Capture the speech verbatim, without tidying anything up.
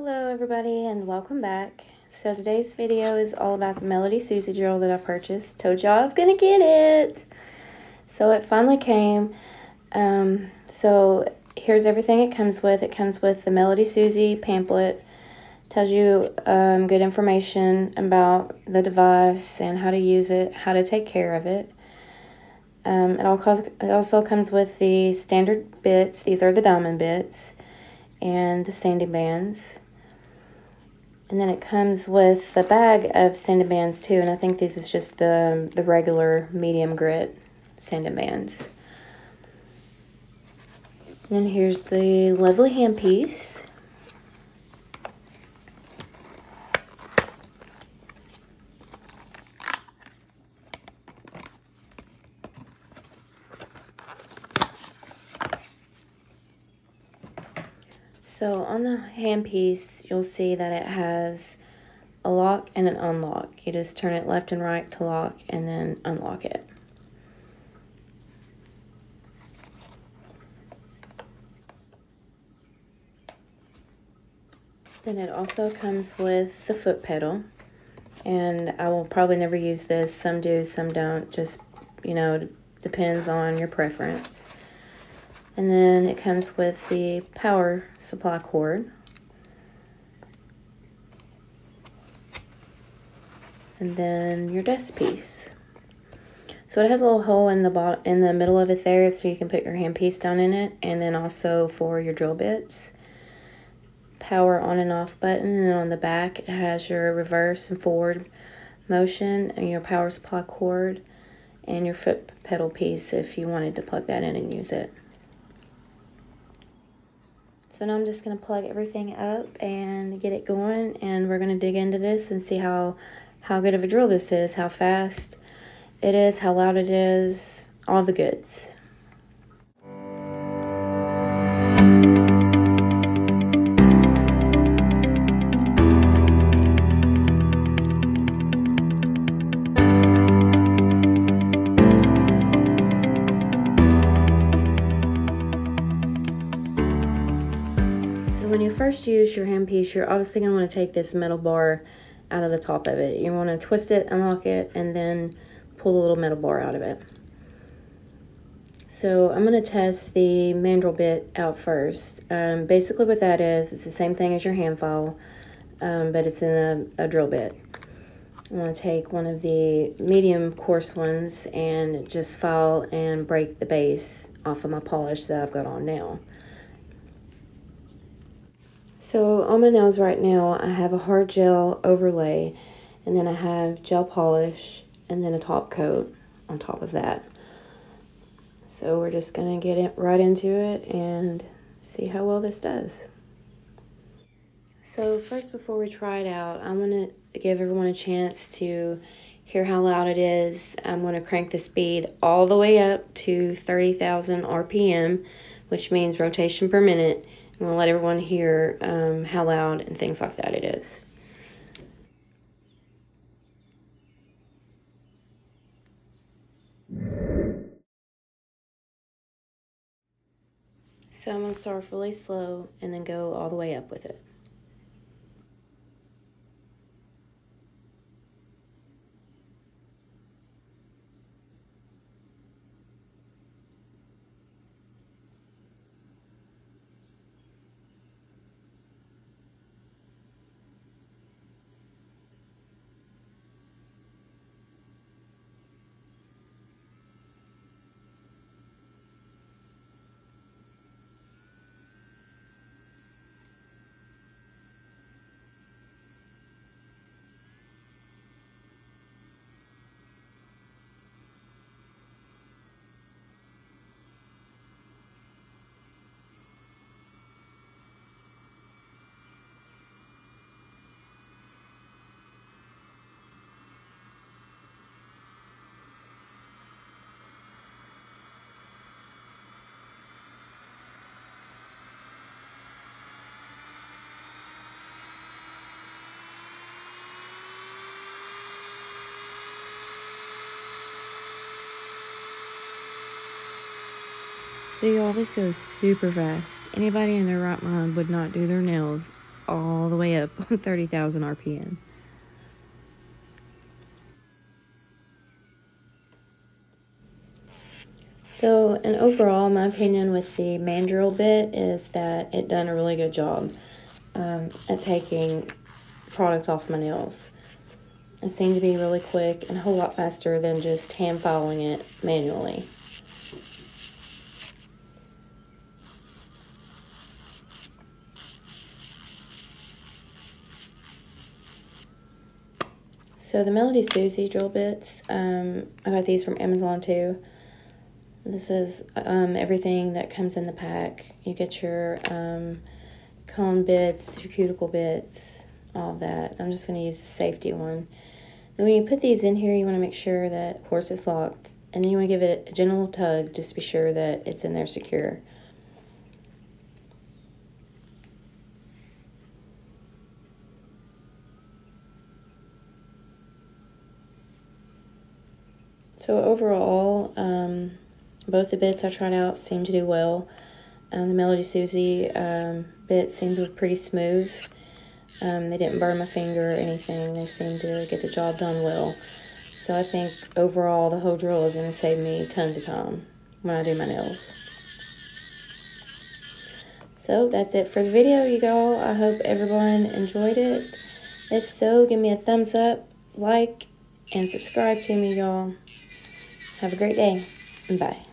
Hello everybody and welcome back. So today's video is all about the Melody Susie drill that I purchased. Told y'all I was gonna get it. So it finally came. Um, so here's everything it comes with. It comes with the Melody Susie pamphlet. Tells you um, good information about the device and how to use it, how to take care of it. Um, it, all comes, it also comes with the standard bits. These are the diamond bits and the sanding bands. And then it comes with a bag of sanding bands too, and I think this is just the, the regular medium grit sanding bands. And then here's the lovely handpiece. So on the handpiece, you'll see that it has a lock and an unlock. You just turn it left and right to lock and then unlock it. Then it also comes with the foot pedal. And I will probably never use this. Some do, some don't. Just, you know, depends on your preference. And then it comes with the power supply cord. And then your desk piece. So it has a little hole in the bottom, in the middle of it there, so you can put your hand piece down in it, and then also for your drill bits. Power on and off button, and on the back it has your reverse and forward motion and your power supply cord and your foot pedal piece if you wanted to plug that in and use it. So now I'm just going to plug everything up and get it going, and we're going to dig into this and see how how good of a drill this is, how fast it is, how loud it is, all the goods. When you first use your handpiece, you're obviously going to want to take this metal bar out of the top of it. You want to twist it, unlock it, and then pull the little metal bar out of it. So I'm going to test the mandrel bit out first. Um, basically what that is, it's the same thing as your hand file, um, but it's in a, a drill bit. I'm going to take one of the medium coarse ones and just file and break the base off of my polish that I've got on now. So on my nails right now, I have a hard gel overlay, and then I have gel polish, and then a top coat on top of that. So we're just going to get it right into it and see how well this does. So first, before we try it out, I'm going to give everyone a chance to hear how loud it is. I'm going to crank the speed all the way up to thirty thousand R P M, which means rotation per minute. I'm going to let everyone hear um, how loud and things like that it is. So I'm going to start really slow and then go all the way up with it. So y'all, this goes super fast. Anybody in their right mind would not do their nails all the way up, thirty thousand R P M. So, and overall, my opinion with the mandrel bit is that it done a really good job um, at taking products off my nails. It seemed to be really quick and a whole lot faster than just hand filing it manually. So the Melody Susie drill bits, um, I got these from Amazon too. This is um, everything that comes in the pack. You get your um, cone bits, your cuticle bits, all that. I'm just going to use the safety one. And when you put these in here, you want to make sure that, of course, it's locked. And then you want to give it a gentle tug just to be sure that it's in there secure. So overall, um, both the bits I tried out seemed to do well. Um, the Melody Susie um, bits seemed to be pretty smooth. Um, they didn't burn my finger or anything. They seemed to get the job done well. So I think overall the whole drill is going to save me tons of time when I do my nails. So that's it for the video, you all. I hope everyone enjoyed it. If so, give me a thumbs up, like, and subscribe to me, y'all. Have a great day, and bye.